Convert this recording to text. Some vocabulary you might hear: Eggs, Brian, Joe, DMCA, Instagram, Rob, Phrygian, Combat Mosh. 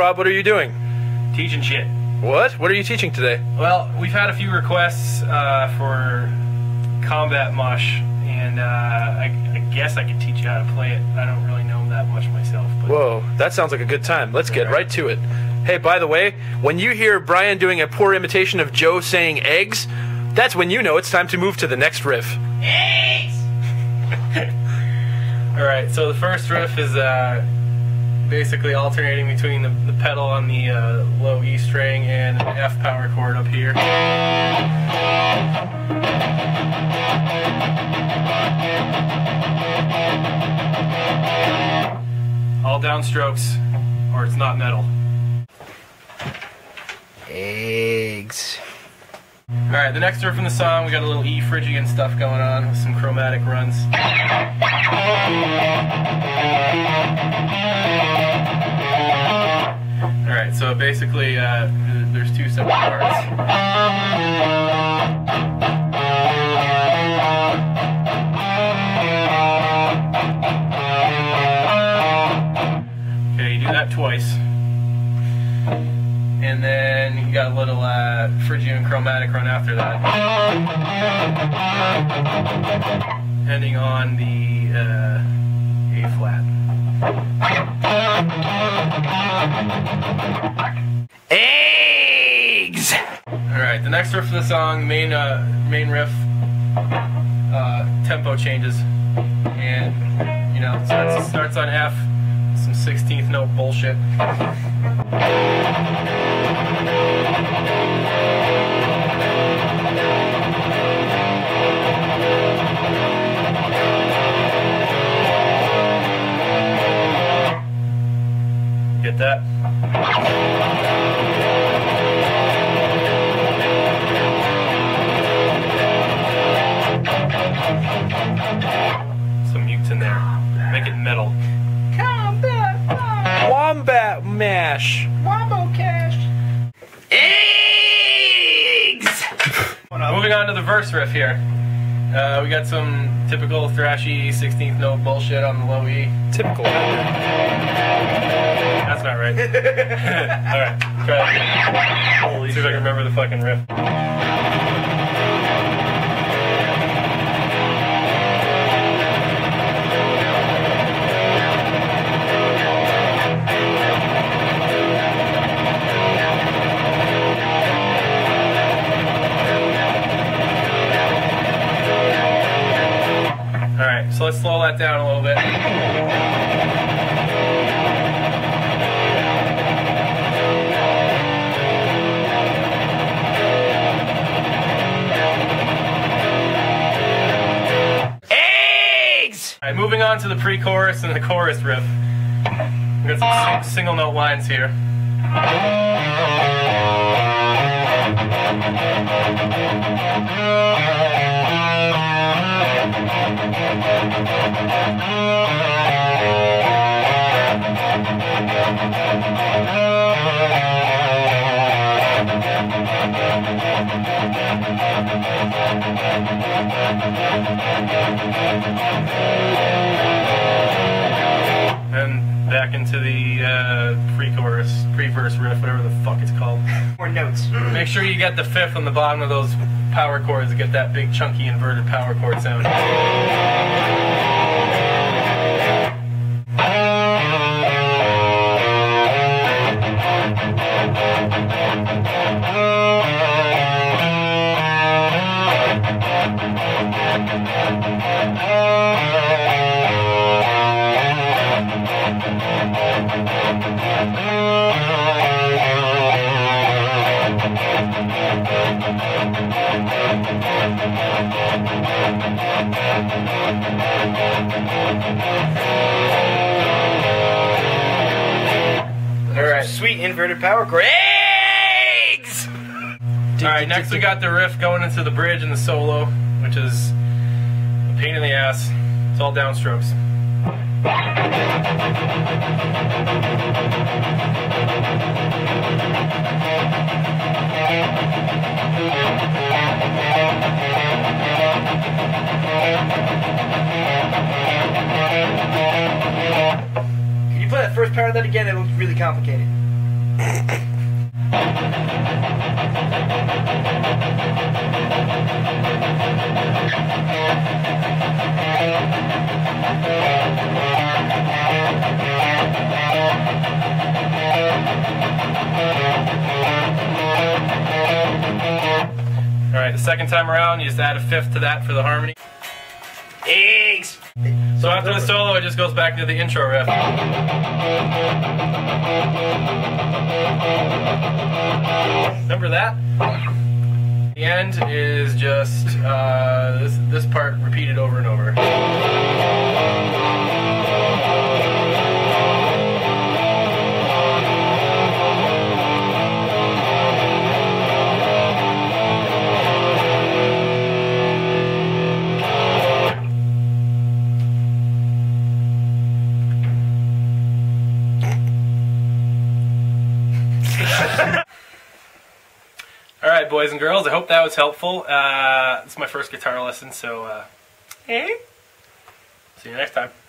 Rob, what are you doing? Teaching shit. What? What are you teaching today? Well, we've had a few requests for Combat Mosh, and I guess I could teach you how to play it. I don't really know that much myself. But whoa, that sounds like a good time. Let's get right to it. Hey, by the way, when you hear Brian doing a poor imitation of Joe saying eggs, that's when you know it's time to move to the next riff. Eggs! Alright, so the first riff is basically alternating between the pedal on the low E string and an F power chord up here. All downstrokes, or it's not metal. Eggs. Alright, the next riff in the song, we got a little E Phrygian stuff going on with some chromatic runs. Alright, so basically there's two separate parts. Okay, you do that twice. And then you got a little Phrygian chromatic run after that, ending on the A flat. Eggs! Alright, the next riff of the song, main riff, tempo changes. And, you know, starts on F, some 16th note bullshit. Get that? Some mutes in there. Make it metal. Combat Mash. Wombo Cash. Eggs! Moving on to the verse riff here. We got some typical thrashy 16th note bullshit on the low E. Typical. That's not right. Alright, try that again. Holy shit. See if I can remember the fucking riff. So let's slow that down a little bit. Eggs! Alright, moving on to the pre-chorus and the chorus riff. We've got some single note lines here. And back into the pre-chorus, pre-verse riff, whatever the fuck it's called. More notes. Make sure you get the fifth on the bottom of those power chords to get that big chunky inverted power chord sound. Alright. Sweet inverted power chord. Eggs! Alright, next we got the riff going into the bridge and the solo, which is a pain in the ass. It's all downstrokes. Can you play that first part of that again? It looks really complicated. Alright, the second time around, you just add a fifth to that for the harmony. Eggs! So after the solo, it just goes back into the intro riff. Remember that? The end is just this part repeated over and over. Alright, boys and girls, I hope that was helpful. It's my first guitar lesson, so see you next time.